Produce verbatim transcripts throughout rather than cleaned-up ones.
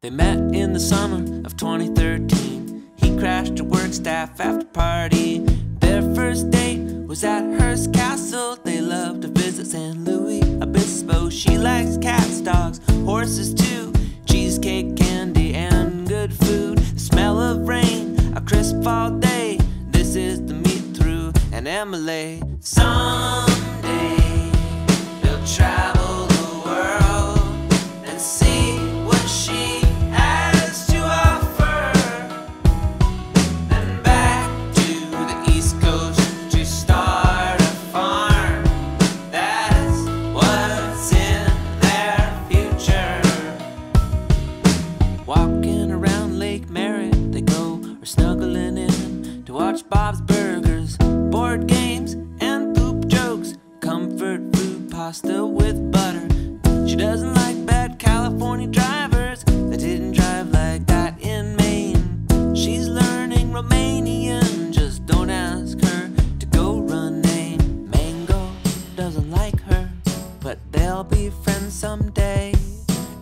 They met in the summer of twenty thirteen. He crashed a work staff after party. Their first date was at Hearst Castle. They love to visit San Luis Obispo. She likes cats, dogs, horses too, cheesecake, candy, and good food. The smell of rain, a crisp fall day. This is the meet through and Emily. Someday they'll travel. Walking around Lake Merritt they go, or snuggling in to watch Bob's Burgers, board games, and poop jokes. Comfort food pasta with butter. She doesn't like bad California drivers that didn't drive like that in Maine. She's learning Romanian, just don't ask her to go run name. Mango doesn't like her, but they'll be friends someday.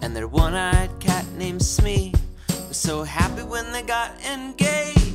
And their one-eyed cat named Smee was so happy when they got engaged.